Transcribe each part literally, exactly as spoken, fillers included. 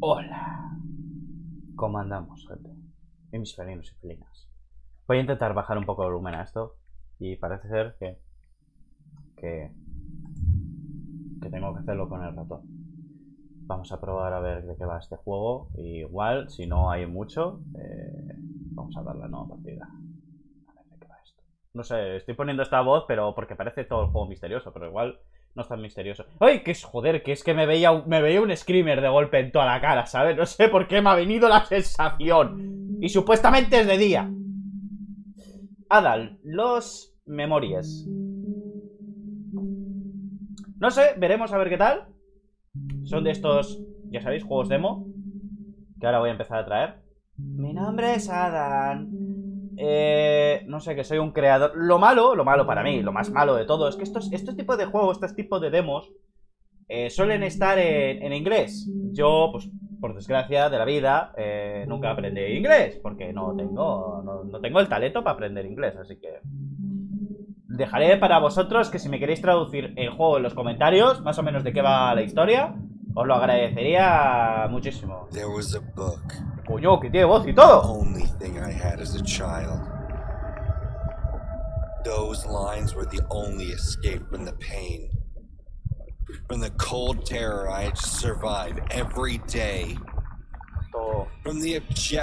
Hola, ¿cómo andamos, gente? Mis felinos y felinas. Voy a intentar bajar un poco el volumen a esto. Y parece ser que Que, que tengo que hacerlo con el ratón. Vamos a probar a ver de qué va este juego. Y igual, si no hay mucho, eh, vamos a dar la nueva partida. A ver de qué va esto. No sé, estoy poniendo esta voz, pero porque parece todo el juego misterioso, pero igual no es tan misterioso. ¡Ay! Que es, joder, que es que me veía, me veía un screamer de golpe en toda la cara, ¿sabes? No sé por qué me ha venido la sensación. Y supuestamente es de día. Adam Lost Memories. No sé, veremos a ver qué tal. Son de estos, ya sabéis, juegos demo que ahora voy a empezar a traer. Mi nombre es Adam. Eh, no sé, que soy un creador. Lo malo, lo malo para mí, lo más malo de todo es que estos, estos tipos de juegos, estos tipos de demos eh, suelen estar en, en inglés. Yo, pues, por desgracia de la vida, eh, nunca aprendí inglés porque no tengo, no, no tengo el talento para aprender inglés, así que dejaré para vosotros que si me queréis traducir el juego en los comentarios, más o menos de qué va la historia, os lo agradecería muchísimo. Coño, que tiene voz y todo.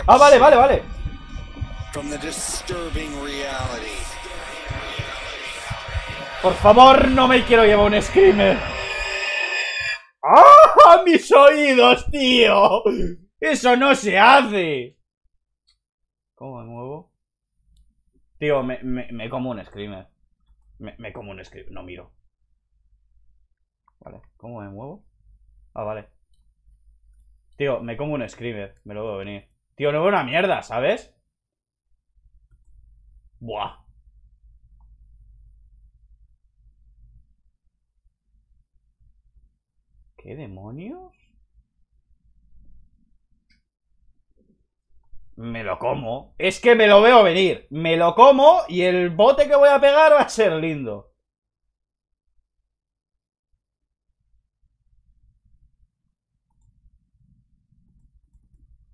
Ah, vale, vale, vale. Por favor, no me quiero llevar un screamer. ¡Ah! ¡Mis oídos, tío! ¡Eso no se hace! ¿Cómo me muevo? Tío, me, me, me como un screamer. Me, me como un screamer. No miro. Vale, ¿cómo me muevo? Ah, vale. Tío, me como un screamer. Me lo veo venir. Tío, no veo una mierda, ¿sabes? Buah. ¿Qué demonios? Me lo como. Es que me lo veo venir. Me lo como y el bote que voy a pegar va a ser lindo.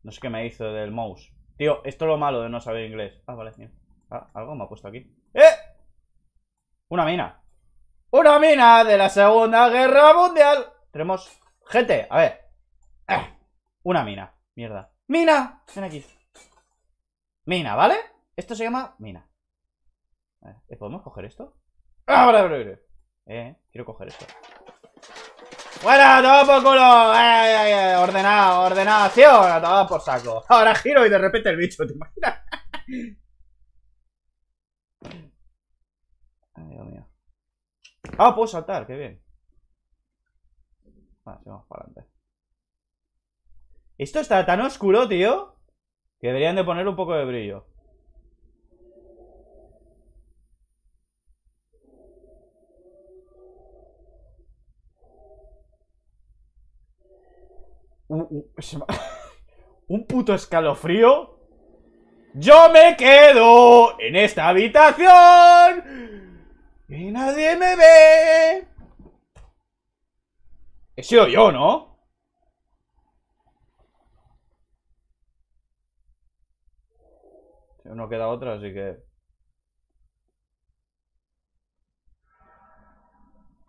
No sé qué me hizo del mouse. Tío, esto es lo malo de no saber inglés. Ah, vale, mira. Ah, algo me ha puesto aquí. ¡Eh! Una mina. ¡Una mina de la Segunda Guerra Mundial! Tenemos... Gente, a ver. ¡Ah! Una mina. Mierda. ¡Mina! Ven aquí. Mina, ¿vale? Esto se llama mina. A ver, ¿podemos coger esto? ¡Ah, vale, vale, vale! Eh, quiero coger esto. ¡Fuera! ¡Toma por culo! ¡Eh, eh, eh! ¡Ordenado! ¡Ordenado! ¡Sí! ¡Ahora toma por saco! Ahora giro y de repente el bicho, ¿te imaginas? Ay, Dios mío. ¡Ah, puedo saltar! ¡Qué bien! Vale, vamos para adelante. Esto está tan oscuro, tío, que deberían de poner un poco de brillo. Uh, uh, se me... Un puto escalofrío. Yo me quedo en esta habitación y nadie me ve. He sido yo, ¿no? No queda otra, así que...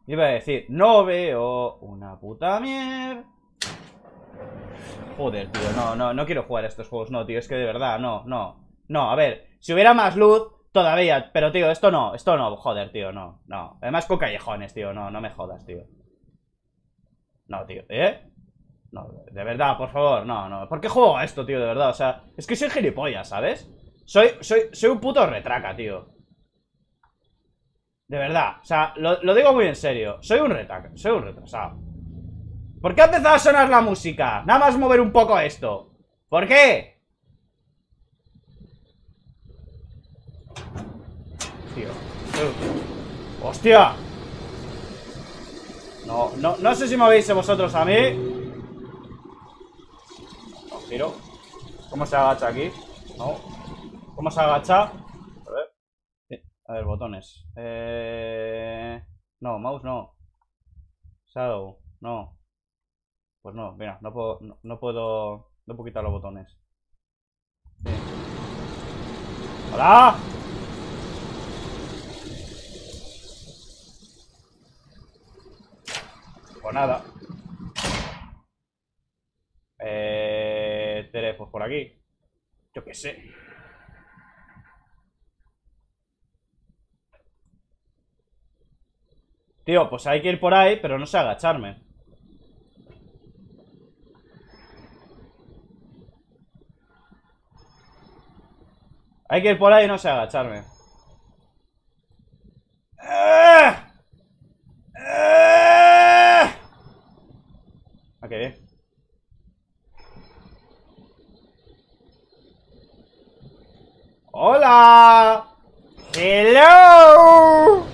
Iba a decir, no veo una puta mierda. Joder, tío, no, no, no quiero jugar a estos juegos, no, tío, es que de verdad, no, no. No, a ver, si hubiera más luz, todavía, pero tío, esto no, esto no, joder, tío, no, no. Además con callejones, tío, no, no me jodas, tío. No, tío, ¿eh? No, de verdad, por favor, no, no. ¿Por qué juego a esto, tío? De verdad, o sea, es que soy gilipollas, ¿sabes? Soy, soy, soy un puto retraca, tío. De verdad, o sea, lo, lo digo muy en serio. Soy un retraca, soy un retrasado. ¿Por qué ha empezado a sonar la música? Nada más mover un poco esto. ¿Por qué? Tío. Uh. ¡Hostia! No, no, no sé si me veis vosotros a mí. No, tiro. ¿Cómo se agacha aquí? No. ¿Cómo se agacha? A ver. Sí. A ver, botones. Eh... No, mouse no. Shadow, no. Pues no, mira, no puedo, no, no puedo, no puedo quitar los botones. Bien. ¡Hola! Pues nada. Eh... Teléfono por aquí. Yo qué sé. Tío, pues hay que ir por ahí, pero no sé agacharme. Hay que ir por ahí y no sé agacharme. ¡Ah! ¡Ah! Ok, bien. ¡Hola! ¡Hello!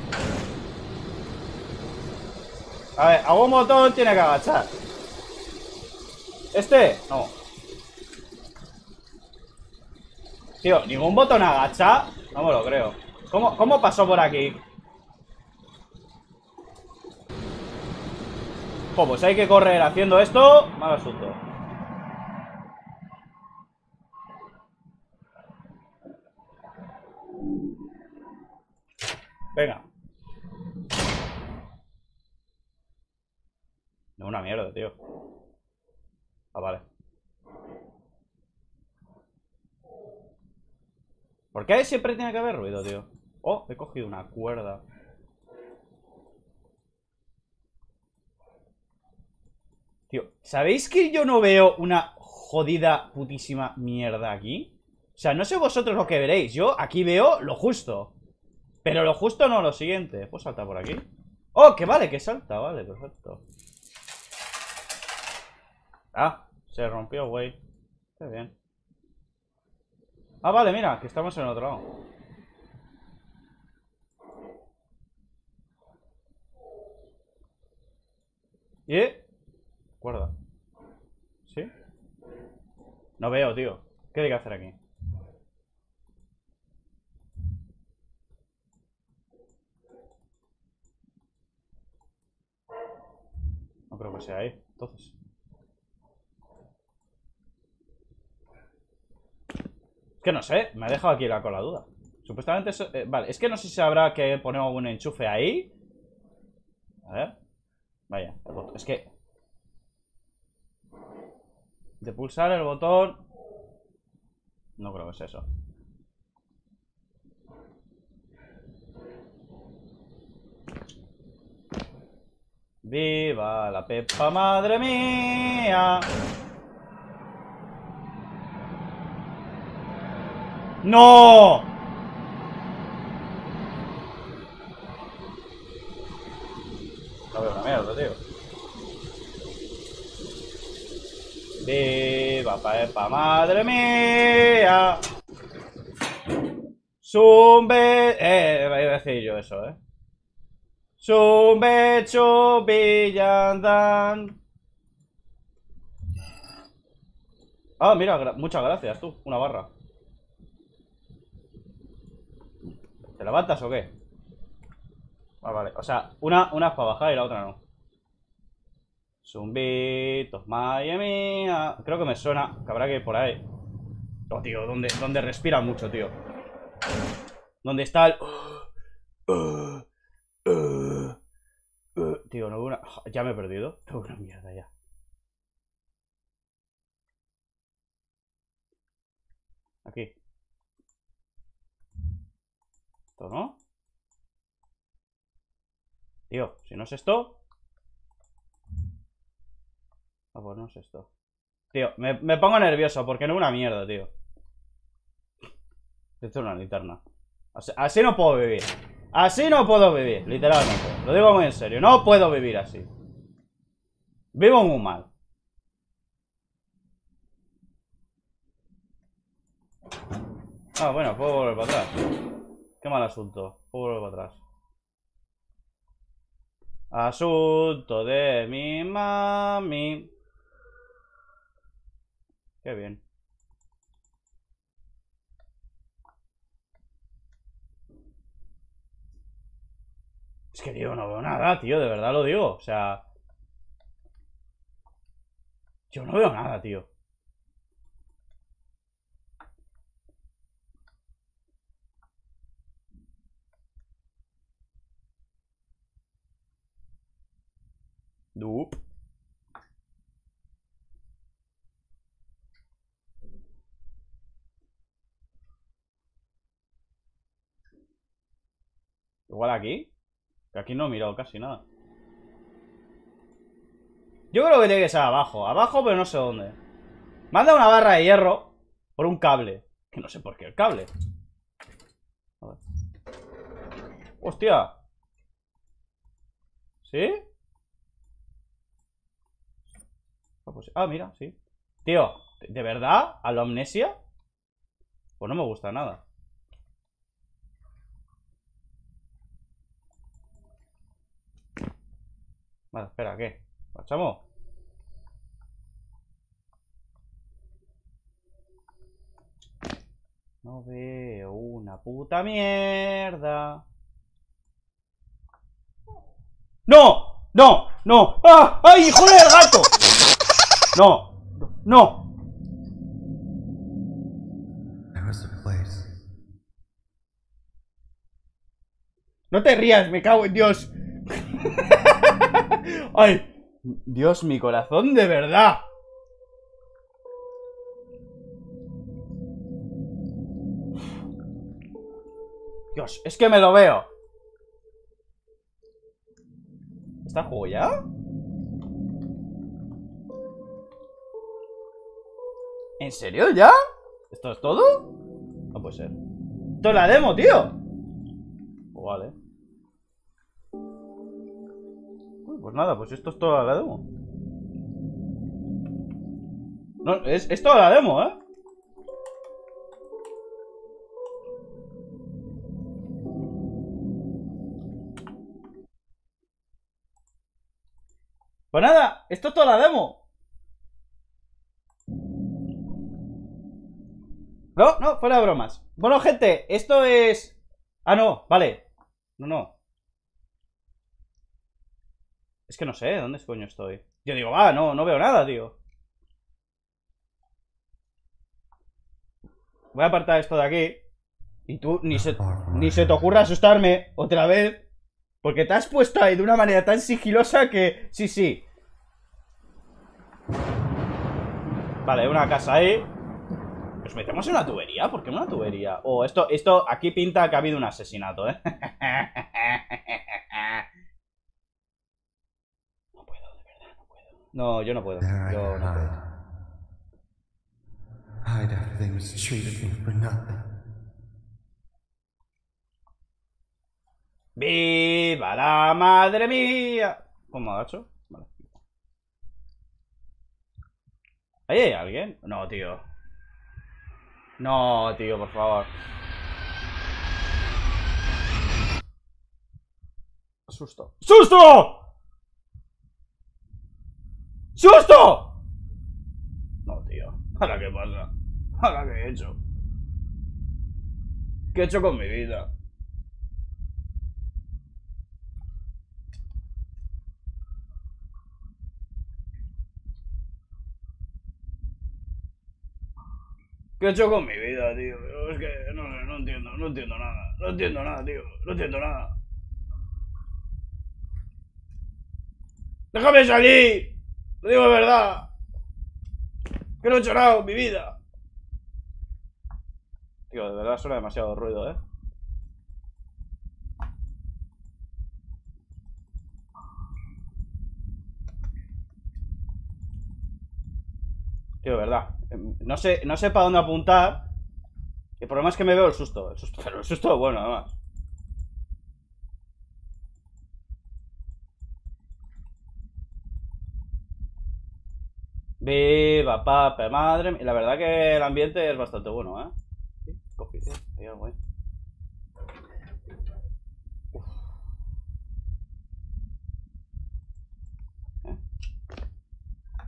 A ver, algún botón tiene que agachar. ¿Este? No. Tío, ¿ningún botón agacha? No me lo creo. ¿Cómo, cómo pasó por aquí? Oh, pues hay que correr haciendo esto. Mal asunto. Venga. No, una mierda, tío. Ah, vale. ¿Por qué siempre tiene que haber ruido, tío? Oh, he cogido una cuerda. Tío, ¿sabéis que yo no veo una jodida putísima mierda aquí? O sea, no sé vosotros lo que veréis. Yo aquí veo lo justo. Pero lo justo no, lo siguiente. ¿Puedo saltar por aquí? Oh, que vale, que salta. Vale, perfecto. Ah, se rompió, güey. Qué bien. Ah, vale, mira, que estamos en el otro lado. ¿Y? Cuerda. ¿Sí? No veo, tío. ¿Qué hay que hacer aquí? No creo que sea ahí, entonces. Que no sé, me ha dejado aquí la, con la duda. Supuestamente eso... Eh, vale, es que no sé si habrá que poner algún enchufe ahí. A ver. Vaya, el botón. Es que... de pulsar el botón... No creo que sea eso. ¡Viva la Pepa, madre mía! ¡No! No veo una mierda, tío. ¡Viva Pepa, madre mía! ¡Zumbe! Eh, iba a decir yo eso, eh. ¡Zumbe, chubillandan! Ah, mira, gra- muchas gracias, tú. Una barra. ¿Te levantas o qué? Ah, vale, o sea, una, una es para bajar y la otra no. Zumbitos, madre mía. Creo que me suena, que habrá que ir por ahí. No, tío, donde, donde respira mucho, tío. ¿Dónde está el...? Tío, no veo una... Ya me he perdido. No veo una mierda ya. Aquí. Esto, ¿no? Tío, si no es esto... Ah, pues no es esto. Tío, me, me pongo nervioso porque no es una mierda, tío. Esto es una linterna. Así, así no puedo vivir. Así no puedo vivir, literalmente. Lo digo muy en serio, no puedo vivir así. Vivo muy mal. Ah, bueno, puedo volver para atrás. Qué mal asunto. Puedo volver para atrás. Asunto de mi mami. Qué bien. Es que, tío, no veo nada, tío. De verdad lo digo. O sea... Yo no veo nada, tío. Dup. Igual aquí. Que aquí no he mirado casi nada. Yo creo que tiene que ser abajo. Abajo, pero no sé dónde. Me han dado una barra de hierro por un cable. Que no sé por qué el cable. A ver. ¡Hostia! ¿Sí? Ah, pues, ah, mira, sí. Tío, ¿de verdad? ¿A la amnesia? Pues no me gusta nada. Vale, espera, ¿qué? ¿Marchamos? No veo una puta mierda. ¡No! ¡No! ¡No! ¡Ah! ¡Ay, hijo del gato! ¡No! ¡No! No te rías, me cago en Dios. ¡Ay! Dios, mi corazón, de verdad. Dios, es que me lo veo. ¿Está el juego ya? ¿En serio ya? ¿Esto es todo? No puede ser. Esto es la demo, tío. Pues vale. Pues nada, pues esto es toda la demo. No, es, es toda la demo, ¿eh? Pues nada, esto es toda la demo. No, no, fuera de bromas. Bueno, gente, esto es... Ah, no, vale. No, no. Es que no sé, ¿dónde coño estoy? Yo digo, ah, no, no veo nada, tío. Voy a apartar esto de aquí. Y tú ni se, ni se te ocurra asustarme otra vez. Porque te has puesto ahí de una manera tan sigilosa que... Sí, sí. Vale, una casa ahí. Nos metemos en una tubería. ¿Por qué en una tubería? Oh, esto, esto aquí pinta que ha habido un asesinato, ¿eh? No, yo no puedo. Yo no puedo. ¡Viva la madre mía! ¿Cómo ha hecho? Vale. ¿Ahí hay alguien? No, tío. No, tío, por favor. Susto. ¡Susto! ¡Susto! No, tío. ¿Ahora qué pasa? ¿Ahora qué he hecho? ¿Qué he hecho con mi vida? ¿Qué he hecho con mi vida, tío? Es que no, no entiendo, no entiendo nada. No entiendo nada, tío. No entiendo nada. ¡Déjame salir! Lo digo de verdad. Que no he llorado mi vida. Tío, de verdad suena demasiado ruido, ¿eh? Tío, de verdad. No sé, no sé para dónde apuntar. El problema es que me veo el susto. El susto, pero el susto es bueno, además. Viva papá, madre mía. La verdad que el ambiente es bastante bueno, ¿eh? Sí, cogí, sí, hay algo ahí. Uf. ¿Eh?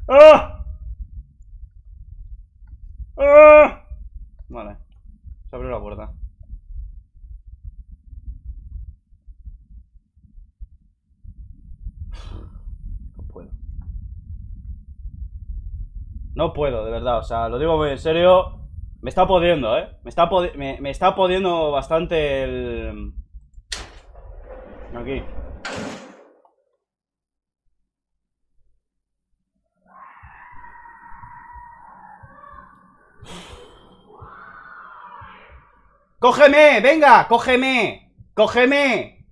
¡Ah! ¡Ah! Vale, se abrió la puerta. No puedo. No puedo, de verdad, o sea, lo digo muy en serio. Me está podiendo, eh Me está, podi me, me está podiendo bastante el... Aquí. ¡Cógeme! ¡Venga! ¡Cógeme! ¡Cógeme!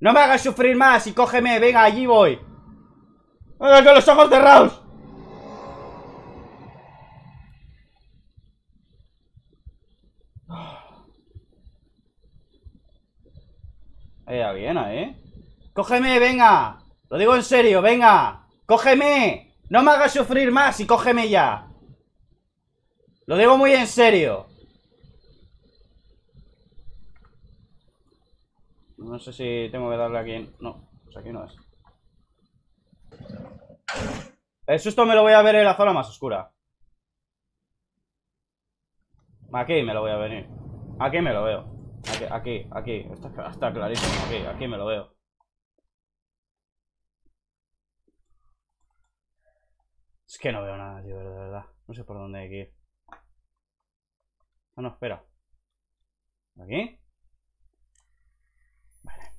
¡No me hagas sufrir más y cógeme! ¡Venga, allí voy! ¡Venga, con los ojos cerrados! Ahí bien, ¿eh? ¡Cógeme, venga! Lo digo en serio, venga. ¡Cógeme! ¡No me hagas sufrir más y cógeme ya! Lo digo muy en serio. No sé si tengo que darle aquí en... No, pues aquí no es. El susto me lo voy a ver en la zona más oscura. Aquí me lo voy a venir. Aquí me lo veo. Aquí, aquí, aquí. Está, está clarísimo. Aquí, aquí me lo veo. Es que no veo nada, tío, de verdad. No sé por dónde hay que ir. No, no, espera. ¿Aquí?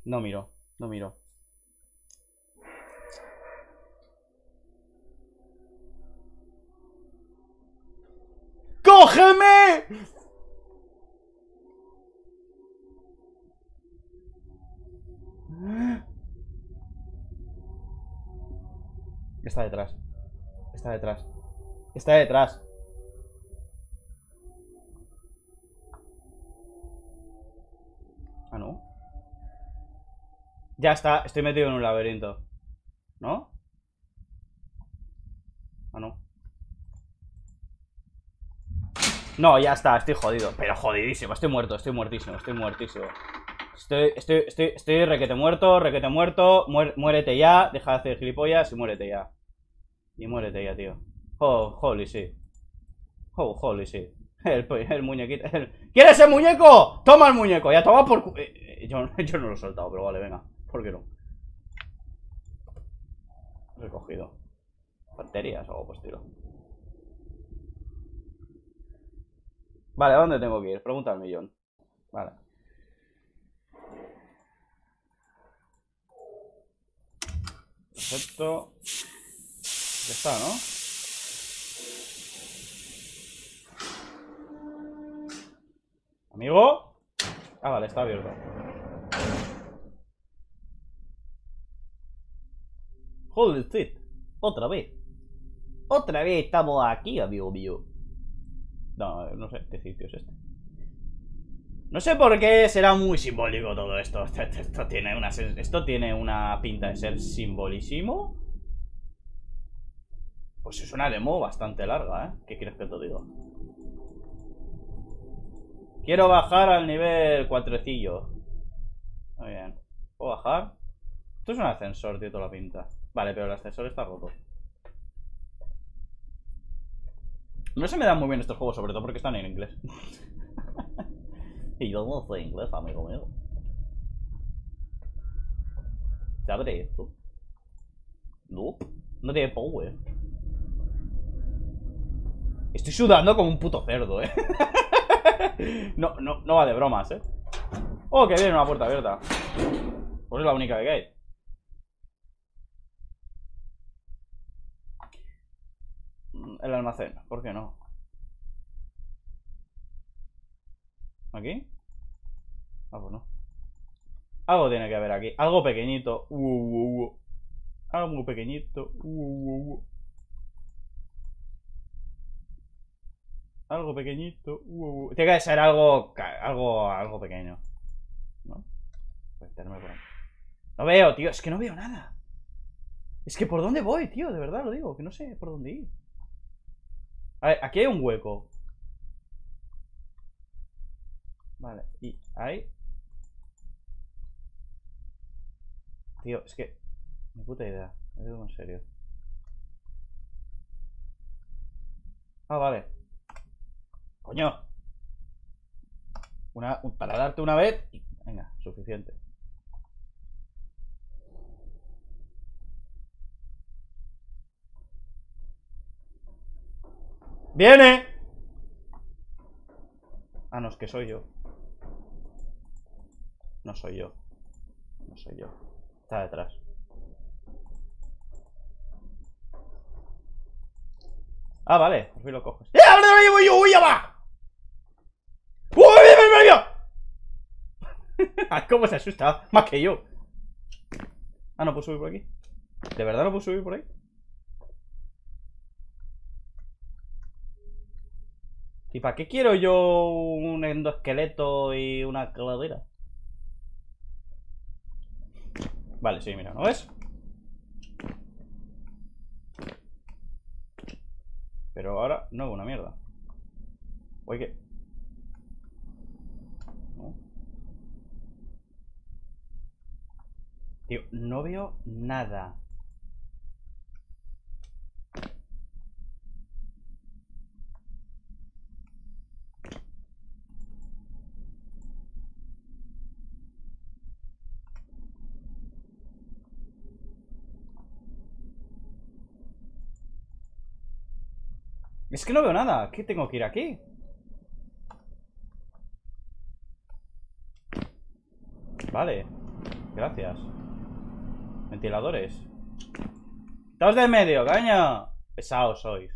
No miro, no miro. ¡Cógeme! Está detrás. Está detrás. Está detrás. Ah, no. Ya está, estoy metido en un laberinto. ¿No? Ah, no. No, ya está, estoy jodido. Pero jodidísimo, estoy muerto, estoy muertísimo, estoy muertísimo. Estoy, estoy, estoy, estoy requete muerto, requete muerto. Muer, muérete ya, deja de hacer gilipollas y muérete ya. Y muérete ya, tío. Oh, holy shit. Oh, holy shit. El, el muñequito. El... ¿Quieres el muñeco? Toma el muñeco, ya toma por... Eh, yo, yo no lo he soltado, pero vale, venga. ¿Por qué no? Recogido. Baterías o algo por estilo. Vale, ¿a dónde tengo que ir? Pregunta al millón. Vale. Perfecto. Ya está, ¿no? ¿Amigo? Ah, vale, está abierto. Holy shit, otra vez. Otra vez estamos aquí, amigo mío. No, no sé qué sitio es este. No sé por qué será muy simbólico todo esto. Esto, esto, esto, tiene, una, esto tiene una pinta de ser simbolísimo. Pues es una demo bastante larga, ¿eh? ¿Qué quieres que te diga? Quiero bajar al nivel cuatrecillo. Muy bien. ¿Puedo bajar? Esto es un ascensor, tío, toda la pinta. Vale, pero el ascensor está roto. No se me dan muy bien estos juegos, sobre todo porque están en inglés. Y yo no sé inglés, amigo mío. ¿Se abre esto? No, no tiene power. Estoy sudando como un puto cerdo, eh. No, no, no va de bromas, eh. Oh, que viene una puerta abierta. Pues es la única que hay. El almacén, ¿por qué no? ¿Aquí? Ah, pues no. Algo tiene que haber aquí. Algo pequeñito. Uh, uh, uh. Algo muy pequeñito. Uh, uh, uh. Algo pequeñito. Uh, uh. Tiene que ser algo. Algo. Algo pequeño. ¿No? Meterme por ahí. No veo, tío. Es que no veo nada. Es que por dónde voy, tío. De verdad lo digo. Que no sé por dónde ir. A ver, aquí hay un hueco. Vale, y ahí. Tío, es que... Ni puta idea, lo digo en serio. Ah, vale. Coño. Una, para darte una vez. Venga, suficiente. ¡Viene! Ah, no, es que soy yo. No soy yo. No soy yo. Está detrás. Ah, vale. Por fin lo coges. ¡Eh! ¡Ahora me lo llevo yo! ¡Uy, ya va! ¡Uy, me lo llevo! ¿Cómo se asusta? Más que yo. Ah, ¿no puedo subir por aquí? ¿De verdad no puedo subir por ahí? ¿Y para qué quiero yo un endoesqueleto y una calavera? Vale, sí, mira, ¿no ves? Pero ahora no hago una mierda. Oye, ¿qué? ¿No? Tío, no veo nada. Es que no veo nada. ¿Qué tengo que ir aquí? Vale. Gracias. Ventiladores. ¡Quitaos del medio, caña! Pesados sois.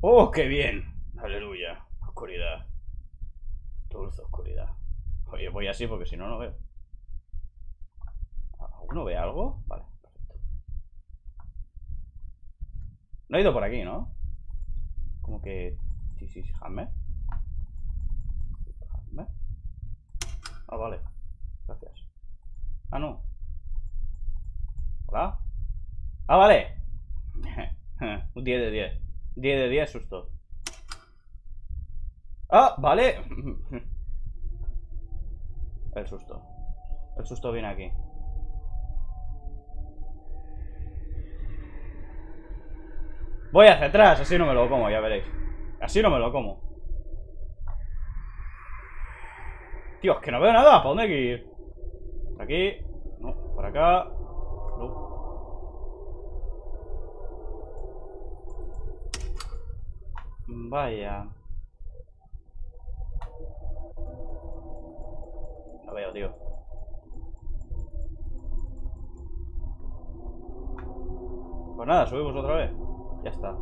¡Oh, qué bien! Aleluya. Oscuridad. Dulce oscuridad. Oye, voy así porque si no, no veo. ¿No ve algo? Vale, perfecto. No he ido por aquí, ¿no? Como que... Sí, sí, jamás. Jamás. Ah, vale. Gracias. Ah, no. ¿Hola? Ah, vale. Un diez de diez. diez de diez, susto. Ah, vale. El susto. El susto viene aquí. Voy hacia atrás, así no me lo como, ya veréis. Así no me lo como. Tío, es que no veo nada, ¿para dónde hay que ir? Por aquí, no, por acá. No. Vaya. No veo, tío. Pues nada, subimos otra vez. Ya está.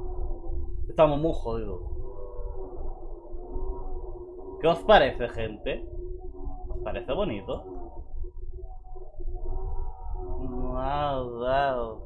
Estamos muy jodidos. ¿Qué os parece, gente? ¿Os parece bonito? Wow, wow.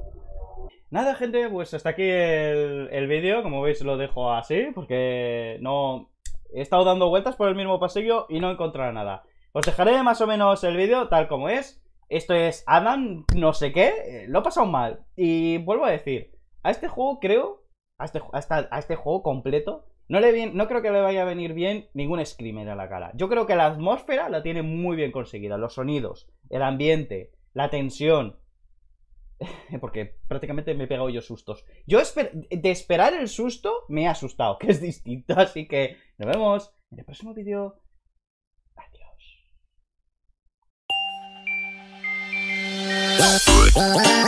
Nada, gente, pues hasta aquí el, el vídeo. Como veis lo dejo así, porque no... He estado dando vueltas por el mismo pasillo y no he encontrado nada. Os dejaré más o menos el vídeo tal como es. Esto es Adam, no sé qué. Lo he pasado mal. Y vuelvo a decir... A este juego, creo, a este, hasta, a este juego completo, no, le bien, no creo que le vaya a venir bien ningún screamer a la cara. Yo creo que la atmósfera la tiene muy bien conseguida, los sonidos, el ambiente, la tensión. Porque prácticamente me he pegado yo sustos. Yo esper de esperar el susto me he asustado, que es distinto. Así que nos vemos en el próximo vídeo. Adiós.